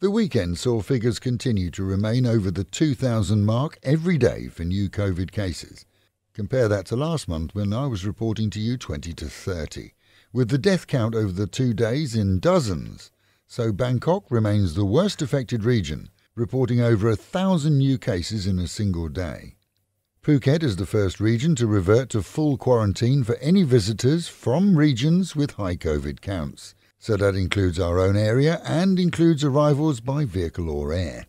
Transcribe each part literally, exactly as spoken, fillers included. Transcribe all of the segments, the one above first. The weekend saw figures continue to remain over the two thousand mark every day for new COVID cases. Compare that to last month when I was reporting to you twenty to thirty, with the death count over the two days in dozens. So Bangkok remains the worst affected region, reporting over a thousand new cases in a single day. Phuket is the first region to revert to full quarantine for any visitors from regions with high COVID counts. So that includes our own area and includes arrivals by vehicle or air.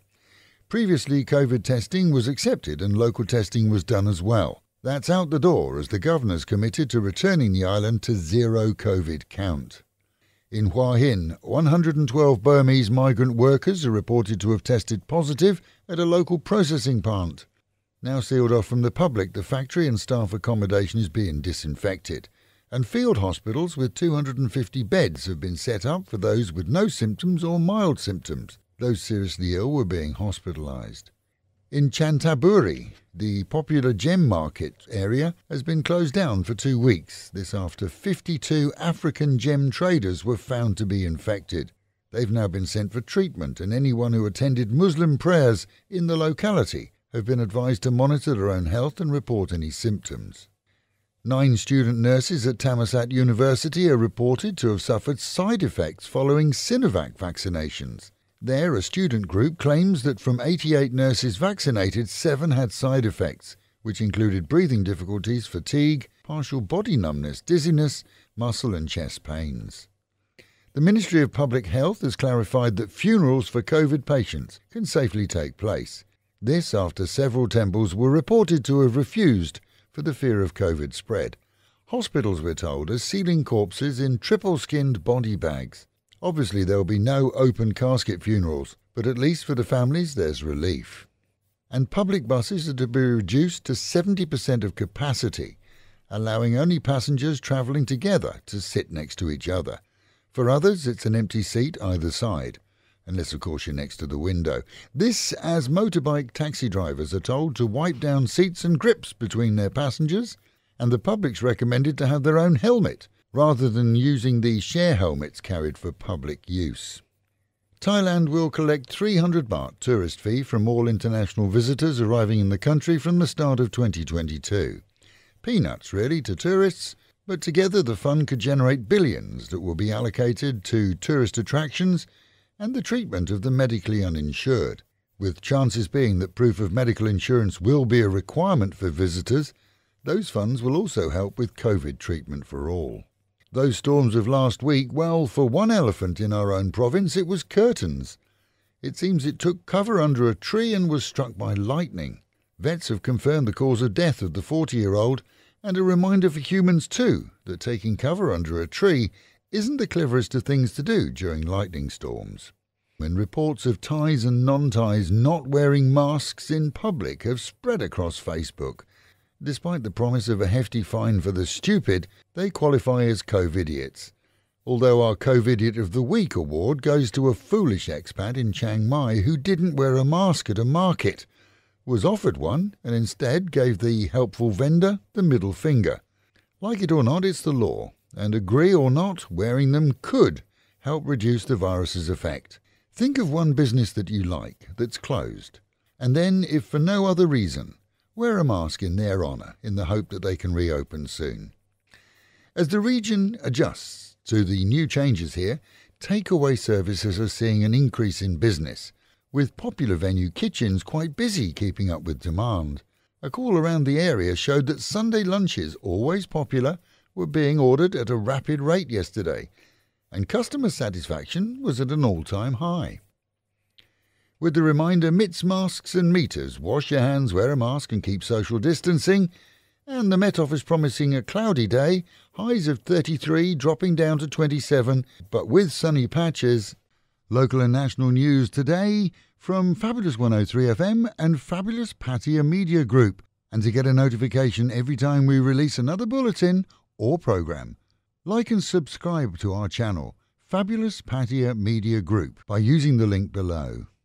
Previously, COVID testing was accepted and local testing was done as well. That's out the door as the governor's committed to returning the island to zero COVID count. In Hua Hin, one hundred twelve Burmese migrant workers are reported to have tested positive at a local processing plant. Now sealed off from the public, the factory and staff accommodation is being disinfected. And field hospitals with two hundred fifty beds have been set up for those with no symptoms or mild symptoms. Those seriously ill were being hospitalised. In Chanthaburi, the popular gem market area has been closed down for two weeks. This after fifty-two African gem traders were found to be infected. They've now been sent for treatment, and anyone who attended Muslim prayers in the locality have been advised to monitor their own health and report any symptoms. Nine student nurses at Thammasat University are reported to have suffered side effects following Sinovac vaccinations. There, a student group claims that from eighty-eight nurses vaccinated, seven had side effects, which included breathing difficulties, fatigue, partial body numbness, dizziness, muscle and chest pains. The Ministry of Public Health has clarified that funerals for COVID patients can safely take place. This after several temples were reported to have refused for the fear of COVID spread. Hospitals, we're told, are sealing corpses in triple-skinned body bags. Obviously, there will be no open casket funerals, but at least for the families, there's relief. And public buses are to be reduced to seventy percent of capacity, allowing only passengers travelling together to sit next to each other. For others, it's an empty seat either side, unless, of course, you're next to the window. This as motorbike taxi drivers are told to wipe down seats and grips between their passengers, and the public's recommended to have their own helmet, rather than using the share helmets carried for public use. Thailand will collect three hundred baht tourist fee from all international visitors arriving in the country from the start of twenty twenty-two. Peanuts, really, to tourists, but together the fund could generate billions that will be allocated to tourist attractions and the treatment of the medically uninsured, with chances being that proof of medical insurance will be a requirement for visitors. Those funds will also help with COVID treatment for all. Those storms of last week, well, for one elephant in our own province, it was curtains. It seems it took cover under a tree and was struck by lightning. Vets have confirmed the cause of death of the forty-year-old, and a reminder for humans too that taking cover under a tree isn't the cleverest of things to do during lightning storms. When reports of Thais and non-Thais not wearing masks in public have spread across Facebook. Despite the promise of a hefty fine for the stupid, they qualify as COVIDiots. Although our COVIDiot of the Week award goes to a foolish expat in Chiang Mai who didn't wear a mask at a market, was offered one and instead gave the helpful vendor the middle finger. Like it or not, it's the law. And agree or not, wearing them could help reduce the virus's effect. Think of one business that you like that's closed, and then, if for no other reason, wear a mask in their honour in the hope that they can reopen soon. As the region adjusts to the new changes here, takeaway services are seeing an increase in business, with popular venue kitchens quite busy keeping up with demand. A call around the area showed that Sunday lunches, always popular, were being ordered at a rapid rate yesterday, and customer satisfaction was at an all-time high. With the reminder, mitts, masks and meters, wash your hands, wear a mask and keep social distancing, and the Met Office promising a cloudy day, highs of thirty-three dropping down to twenty-seven, but with sunny patches. Local and national news today from Fabulous one oh three F M and Fabulous Pattaya Media Group. And to get a notification every time we release another bulletin or program, like and subscribe to our channel, Fabulous Pattaya Media Group, by using the link below.